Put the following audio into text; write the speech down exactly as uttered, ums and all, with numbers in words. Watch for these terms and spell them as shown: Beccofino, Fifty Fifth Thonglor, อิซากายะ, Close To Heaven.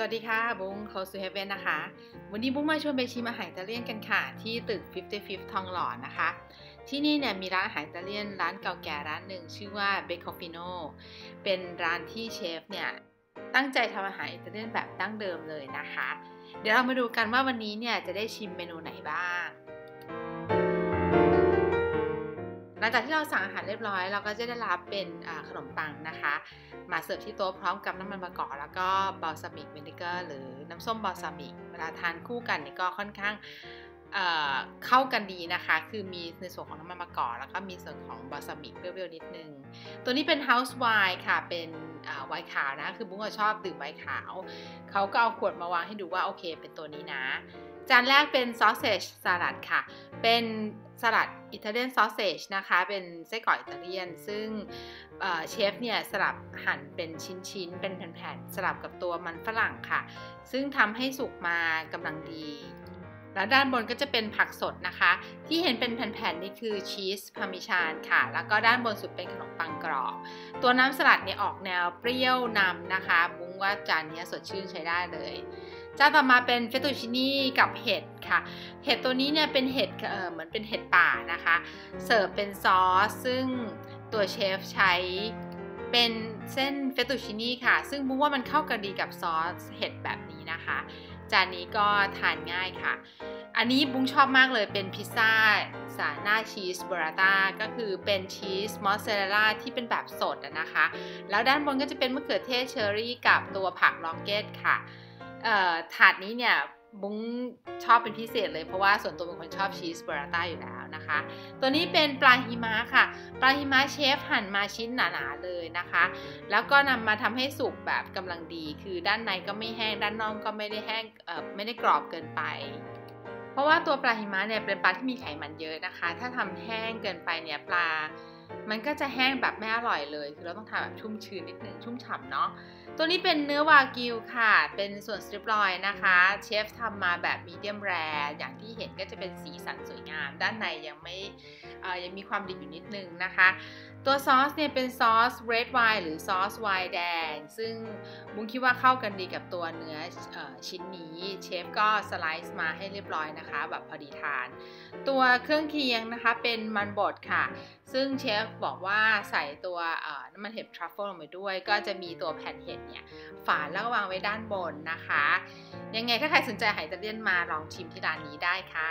สวัสดีค่ะบุ้ง Close To Heaven นะคะวันนี้บุ้งมาชวนไปชิมอาหารอิตาเลียนกันค่ะที่ตึก ห้าสิบห้า ทองหล่อ นะคะที่นี่เนี่ยมีร้านอาหารอิตาเลียนร้านเก่าแก่ร้านหนึ่งชื่อว่า Beccofino เป็นร้านที่เชฟเนี่ยตั้งใจทำอาหารอิตาเลียนแบบดั้งเดิมเลยนะคะเดี๋ยวเรามาดูกันว่าวันนี้เนี่ยจะได้ชิมเมนูไหนบ้างหลังจากที่เราสั่งอาหารเรียบร้อยเราก็จะได้รับเป็นขนมปังนะคะมาเสิร์ฟที่โต๊ะพร้อมกับน้ำมันมะกอกแล้วก็บอลซามิกวินิเกอร์หรือน้ำส้มบอลซามิกเวลาทานคู่กันเนี่ยก็ค่อนข้าง เ, เข้ากันดีนะคะคือมีในส่วนของน้ำมันมะกอกแล้วก็มีส่วนของบอลซามิกเปรี้ยวๆนิดนึงตัวนี้เป็นเฮาส์ไวน์ค่ะเป็นไวน์ขาวนะคือบุ้งก็ชอบดื่มไวน์ขาวเขาก็เอาขวดมาวางให้ดูว่าโอเคเป็นตัวนี้นะจานแรกเป็นซอสเซจสลัดค่ะเป็นสลัดอิตาเลียนซอสเซจนะคะเป็นไส้กรอกอิตาเลียนซึ่งเชฟเนี่ยสลับหั่นเป็นชิ้นๆเป็นแผ่นๆสลับกับตัวมันฝรั่งค่ะซึ่งทำให้สุกมากำลังดีแล้วด้านบนก็จะเป็นผักสดนะคะที่เห็นเป็นแผ่นๆนี่คือชีสพาร์มิจานค่ะแล้วก็ด้านบนสุดเป็นขนมปังกรอบตัวน้ำสลัดเนี่ยออกแนวเปรี้ยวนำนะคะบุ้งว่าจานนี้สดชื่นใช้ได้เลยจานต่อมาเป็นเฟตตูชินี่กับเห็ดค่ะเห็ดตัวนี้เนี่ยเป็นเห็ดเอ่อเหมือนเป็นเห็ดป่านะคะเสิร์ฟเป็นซอสซึ่งตัวเชฟใช้เป็นเส้นเฟตตูชินี่ค่ะซึ่งบุ้งว่ามันเข้ากันดีกับซอสเห็ดแบบนี้นะคะจานนี้ก็ทานง่ายค่ะอันนี้บุ้งชอบมากเลยเป็นพิซซ่าสาหน้าชีสบูราต้าก็คือเป็นชีสมอสซาเรลล่าที่เป็นแบบสดนะคะแล้วด้านบนก็จะเป็นมะเขือเทศเชอร์รี่กับตัวผักล็อกเก็ตค่ะถาดนี้เนี่ยบุ้งชอบเป็นพิเศษเลยเพราะว่าส่วนตัวเป็นคนชอบชีสบูราต้าอยู่แล้วนะคะตัวนี้เป็นปลาหิมะค่ะปลาหิมะเชฟหั่นมาชิ้นหนาๆเลยนะคะแล้วก็นำมาทำให้สุกแบบกำลังดีคือด้านในก็ไม่แห้งด้านนอกก็ไม่ได้แห้งไม่ได้กรอบเกินไปเพราะว่าตัวปลาหิมะเนี่ยเป็นปลาที่มีไขมันเยอะนะคะถ้าทำแห้งเกินไปเนี่ยปลามันก็จะแห้งแบบไม่อร่อยเลยคือเราต้องทำแบบชุ่มชื้นนิดนึงชุ่มฉ่ำเนาะตัวนี้เป็นเนื้อวากิวค่ะเป็นส่วนสตริปลอยนะคะเชฟทำมาแบบมีเดียมแรร์อย่างที่เห็นก็จะเป็นสีสันสวยงามด้านในยังไม่ยังมีความดิบอยู่นิดนึงนะคะตัวซอสเนี่ยเป็นซอสเรดไวน์หรือซอสไวน์แดงซึ่งบุ้งคิดว่าเข้ากันดีกับตัวเนื้อชิ้นนี้เชฟก็สไลซ์มาให้เรียบร้อยนะคะแบบพอดีทานตัวเครื่องเคียงนะคะเป็นมันบดค่ะซึ่งเชฟบอกว่าใส่ตัวน้ำมันเห็ดทรัฟเฟิลลงไปด้วยก็จะมีตัวแผ่นเห็ดเนี่ยฝานแล้วก็วางไว้ด้านบนนะคะยังไงถ้าใครสนใจอาหารอิตาเลียนมาลองชิมที่ร้านนี้ได้ค่ะ